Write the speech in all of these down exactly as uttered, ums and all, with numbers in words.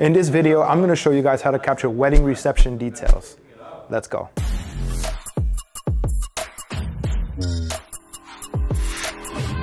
In this video, I'm going to show you guys how to capture wedding reception details. Let's go.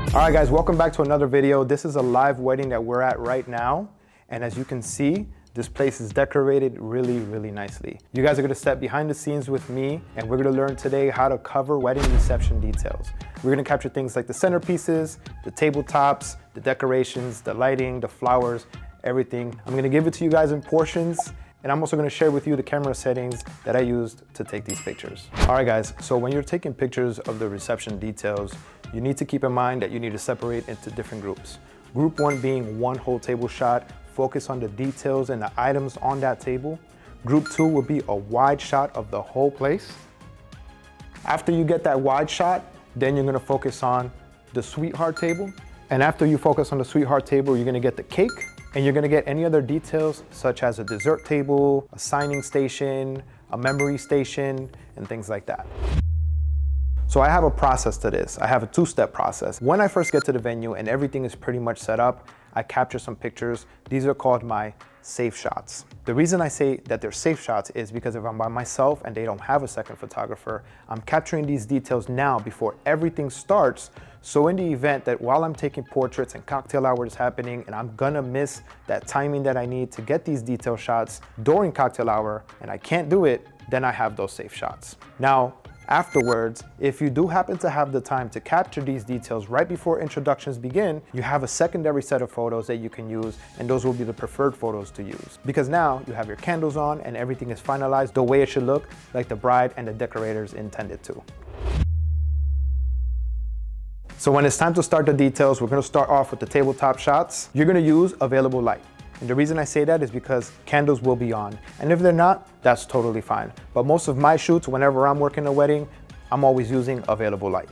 All right, guys, welcome back to another video. This is a live wedding that we're at right now. And as you can see, this place is decorated really, really nicely. You guys are going to step behind the scenes with me, and we're going to learn today how to cover wedding reception details. We're going to capture things like the centerpieces, the tabletops, the decorations, the lighting, the flowers, everything. I'm gonna give it to you guys in portions, and I'm also gonna share with you the camera settings that I used to take these pictures. All right, guys, so when you're taking pictures of the reception details, you need to keep in mind that you need to separate into different groups. Group one being one whole table shot, focus on the details and the items on that table. Group two will be a wide shot of the whole place. After you get that wide shot, then you're gonna focus on the sweetheart table. And after you focus on the sweetheart table, you're gonna get the cake, and you're gonna get any other details such as a dessert table, a signing station, a memory station, and things like that. So I have a process to this. I have a two-step process. When I first get to the venue and everything is pretty much set up, I capture some pictures. These are called my safe shots. The reason I say that they're safe shots is because if I'm by myself and they don't have a second photographer, I'm capturing these details now before everything starts. So in the event that while I'm taking portraits and cocktail hour is happening and I'm gonna miss that timing that I need to get these detail shots during cocktail hour and I can't do it, then I have those safe shots. Now, afterwards, if you do happen to have the time to capture these details right before introductions begin, you have a secondary set of photos that you can use, and those will be the preferred photos to use. Because now you have your candles on and everything is finalized the way it should look, like the bride and the decorators intended to. So when it's time to start the details, we're gonna start off with the tabletop shots. You're gonna use available light. And the reason I say that is because candles will be on. And if they're not, that's totally fine. But most of my shoots, whenever I'm working a wedding, I'm always using available light.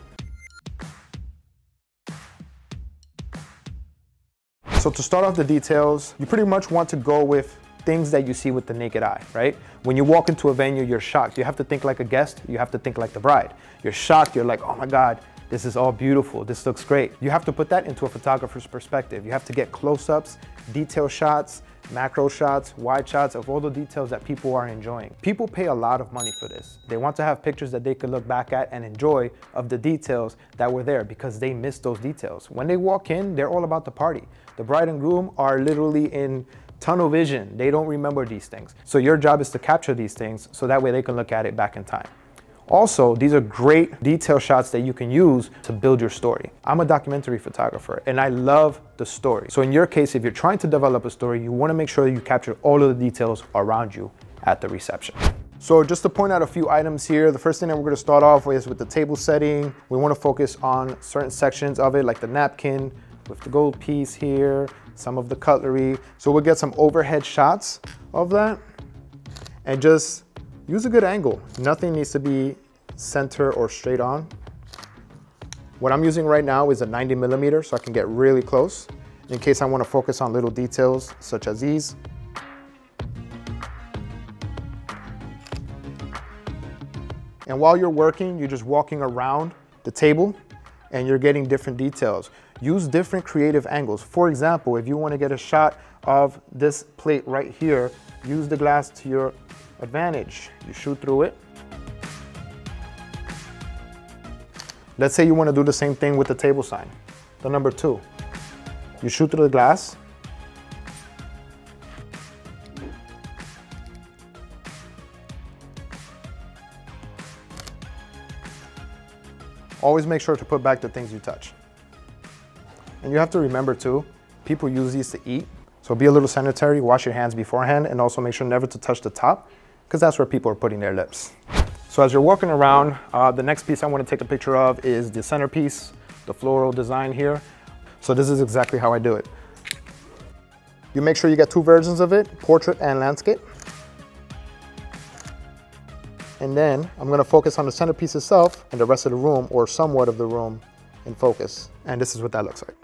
So to start off the details, you pretty much want to go with things that you see with the naked eye, right? When you walk into a venue, you're shocked. You have to think like a guest. You have to think like the bride. You're shocked. You're like, oh my God, this is all beautiful. This looks great. You have to put that into a photographer's perspective. You have to get close-ups, detail shots, macro shots, wide shots of all the details that people are enjoying. People pay a lot of money for this. They want to have pictures that they could look back at and enjoy of the details that were there because they miss those details. When they walk in, they're all about the party. The bride and groom are literally in tunnel vision. They don't remember these things. So your job is to capture these things so that way they can look at it back in time. Also, these are great detail shots that you can use to build your story. I'm a documentary photographer and I love the story. So in your case, if you're trying to develop a story, you want to make sure you capture all of the details around you at the reception. So just to point out a few items here, the first thing that we're going to start off with is with the table setting. We want to focus on certain sections of it, like the napkin with the gold piece here, some of the cutlery. So we'll get some overhead shots of that and just use a good angle. Nothing needs to be center or straight on. What I'm using right now is a ninety millimeter, so I can get really close in case I want to focus on little details such as these. And while you're working, you're just walking around the table and you're getting different details. Use different creative angles. For example, if you want to get a shot of this plate right here, use the glass to your advantage. You shoot through it. Let's say you want to do the same thing with the table sign, the number two. You shoot through the glass. Always make sure to put back the things you touch. And you have to remember too, people use these to eat. So be a little sanitary, wash your hands beforehand, and also make sure never to touch the top because that's where people are putting their lips. So as you're walking around, uh, the next piece I want to take a picture of is the centerpiece, the floral design here. So this is exactly how I do it. You make sure you get two versions of it, portrait and landscape. And then I'm going to focus on the centerpiece itself and the rest of the room, or somewhat of the room, in focus. And this is what that looks like.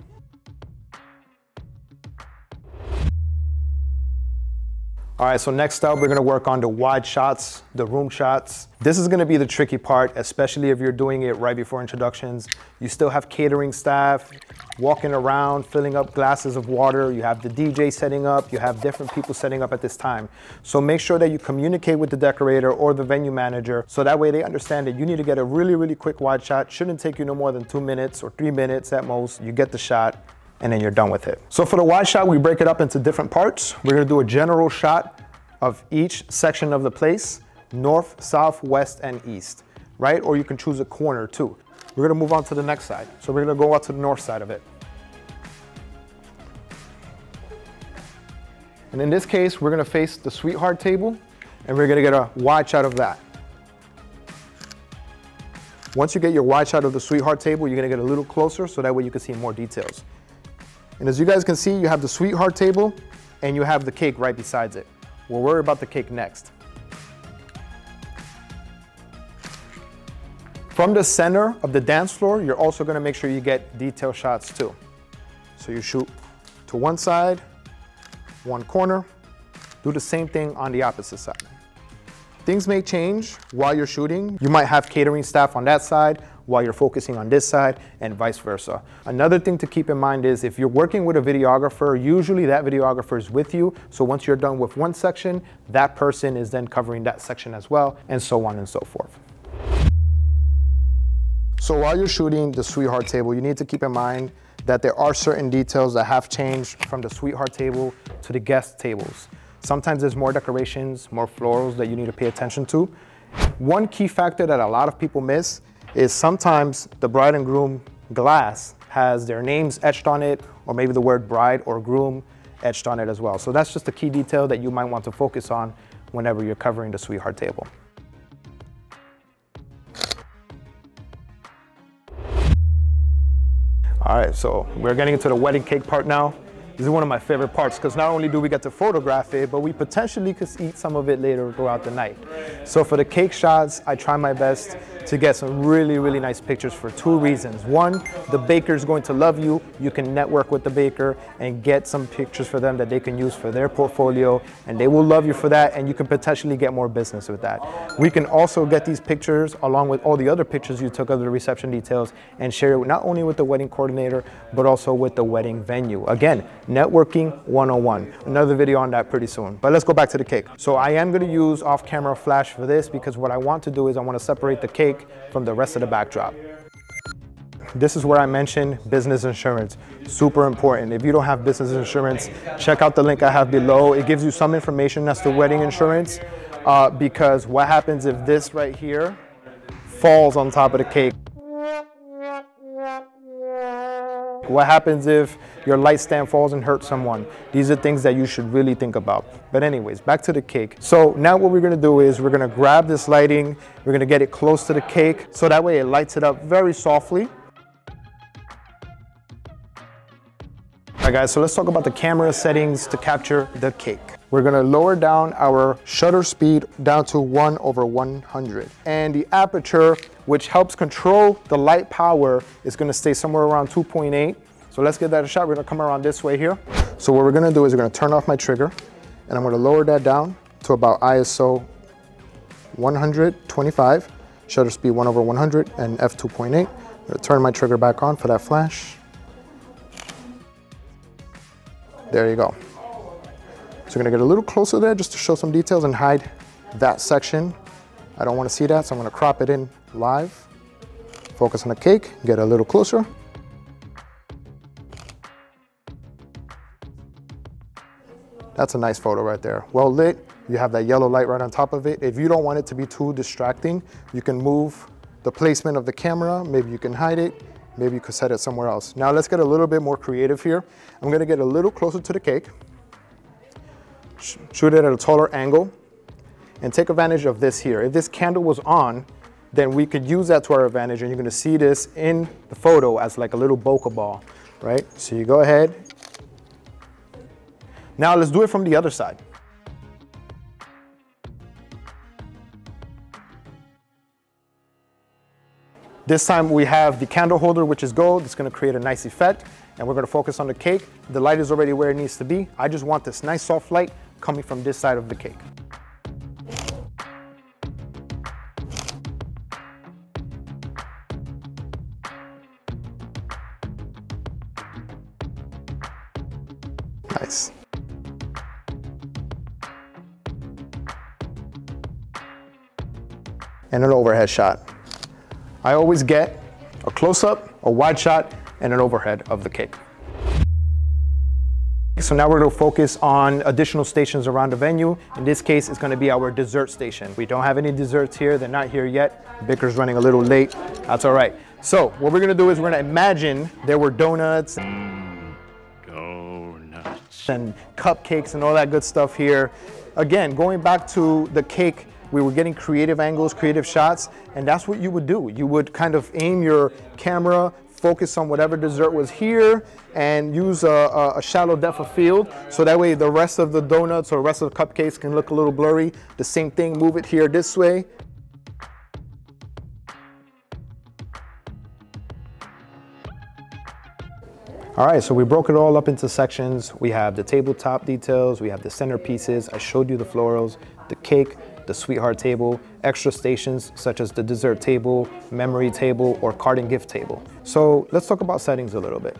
All right, so next up, we're gonna work on the wide shots, the room shots. This is gonna be the tricky part, especially if you're doing it right before introductions. You still have catering staff walking around, filling up glasses of water. You have the D J setting up. You have different people setting up at this time. So make sure that you communicate with the decorator or the venue manager so that way they understand that you need to get a really, really quick wide shot. Shouldn't take you no more than two minutes or three minutes at most. You get the shot, and then you're done with it. So for the wide shot, we break it up into different parts. We're gonna do a general shot of each section of the place, north, south, west, and east, right? Or you can choose a corner too. We're gonna move on to the next side. So we're gonna go out to the north side of it. And in this case, we're gonna face the sweetheart table, and we're gonna get a wide shot of that. Once you get your wide shot of the sweetheart table, you're gonna get a little closer so that way you can see more details. And as you guys can see, you have the sweetheart table and you have the cake right besides it. We'll worry about the cake next. From the center of the dance floor, you're also gonna make sure you get detail shots too. So you shoot to one side, one corner, do the same thing on the opposite side. Things may change while you're shooting. You might have catering staff on that side while you're focusing on this side and vice versa. Another thing to keep in mind is if you're working with a videographer, usually that videographer is with you. So once you're done with one section, that person is then covering that section as well, and so on and so forth. So while you're shooting the sweetheart table, you need to keep in mind that there are certain details that have changed from the sweetheart table to the guest tables. Sometimes there's more decorations, more florals that you need to pay attention to. One key factor that a lot of people miss is sometimes the bride and groom glass has their names etched on it, or maybe the word bride or groom etched on it as well. So that's just a key detail that you might want to focus on whenever you're covering the sweetheart table. All right, so we're getting into the wedding cake part now. This is one of my favorite parts because not only do we get to photograph it, but we potentially could eat some of it later throughout the night. So for the cake shots, I try my best to get some really, really nice pictures for two reasons. One, the baker's going to love you. You can network with the baker and get some pictures for them that they can use for their portfolio, and they will love you for that, and you can potentially get more business with that. We can also get these pictures along with all the other pictures you took of the reception details and share it not only with the wedding coordinator, but also with the wedding venue. Again, networking one oh one. Another video on that pretty soon, but let's go back to the cake. So I am going to use off-camera flash for this because what I want to do is I want to separate the cake from the rest of the backdrop. This is where I mentioned business insurance, super important. If you don't have business insurance, check out the link I have below. It gives you some information as to wedding insurance uh, because what happens if this right here falls on top of the cake? What happens if your light stand falls and hurts someone? These are things that you should really think about. But anyways, back to the cake. So now what we're gonna do is we're gonna grab this lighting, we're gonna get it close to the cake, so that way it lights it up very softly. All right guys, so let's talk about the camera settings to capture the cake. We're gonna lower down our shutter speed down to one over one hundred. And the aperture, which helps control the light power, is gonna stay somewhere around two point eight. So let's give that a shot. We're gonna come around this way here. So what we're gonna do is we're gonna turn off my trigger, and I'm gonna lower that down to about I S O one hundred twenty-five, shutter speed one over one hundred, and f two point eight. I'm gonna turn my trigger back on for that flash. There you go. So we're gonna get a little closer there just to show some details and hide that section. I don't wanna see that, so I'm gonna crop it in live. Focus on the cake, get a little closer. That's a nice photo right there. Well lit, you have that yellow light right on top of it. If you don't want it to be too distracting, you can move the placement of the camera, maybe you can hide it, maybe you could set it somewhere else. Now let's get a little bit more creative here. I'm gonna get a little closer to the cake, shoot it at a taller angle, and take advantage of this here. If this candle was on, then we could use that to our advantage, and you're gonna see this in the photo as like a little bokeh ball, right? So you go ahead. Now let's do it from the other side. This time we have the candle holder, which is gold. It's gonna create a nice effect, and we're gonna focus on the cake. The light is already where it needs to be. I just want this nice soft light coming from this side of the cake. Nice. And an overhead shot. I always get a close-up, a wide shot, and an overhead of the cake. So now we're going to focus on additional stations around the venue. In this case, it's going to be our dessert station. We don't have any desserts here. They're not here yet. Baker's running a little late. That's all right. So what we're going to do is we're going to imagine there were donuts, mm, donuts and cupcakes and all that good stuff here. Again, going back to the cake, we were getting creative angles, creative shots, and that's what you would do. You would kind of aim your camera, focus on whatever dessert was here, and use a, a shallow depth of field, so that way the rest of the donuts or rest of the cupcakes can look a little blurry. The same thing, move it here this way. All right, so we broke it all up into sections. We have the tabletop details, we have the centerpieces, I showed you the florals, the cake, the sweetheart table, extra stations such as the dessert table, memory table, or card and gift table. So let's talk about settings a little bit.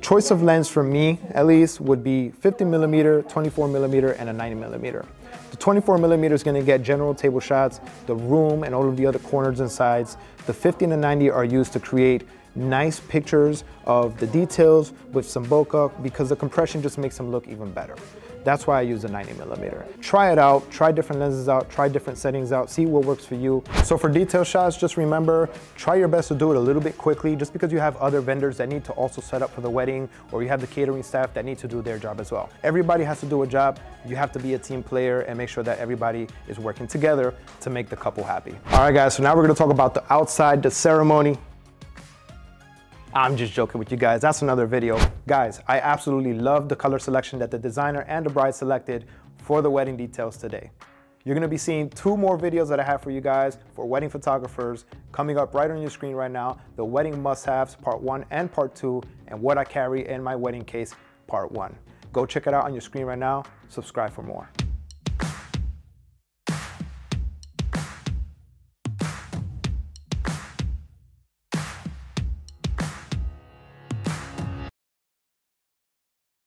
Choice of lens for me, at least, would be fifty millimeter, twenty-four millimeter, and a ninety millimeter. The twenty-four millimeter is gonna get general table shots, the room and all of the other corners and sides. The fifty and the ninety are used to create nice pictures of the details with some bokeh, because the compression just makes them look even better. That's why I use a ninety millimeter. Try it out, try different lenses out, try different settings out, see what works for you. So for detail shots, just remember, try your best to do it a little bit quickly, just because you have other vendors that need to also set up for the wedding, or you have the catering staff that need to do their job as well. Everybody has to do a job. You have to be a team player and make sure that everybody is working together to make the couple happy. All right guys, so now we're gonna talk about the outside, the ceremony. I'm just joking with you guys, that's another video. Guys, I absolutely love the color selection that the designer and the bride selected for the wedding details today. You're gonna be seeing two more videos that I have for you guys for wedding photographers, coming up right on your screen right now, the wedding must-haves part one and part two, and what I carry in my wedding case part one. Go check it out on your screen right now, subscribe for more.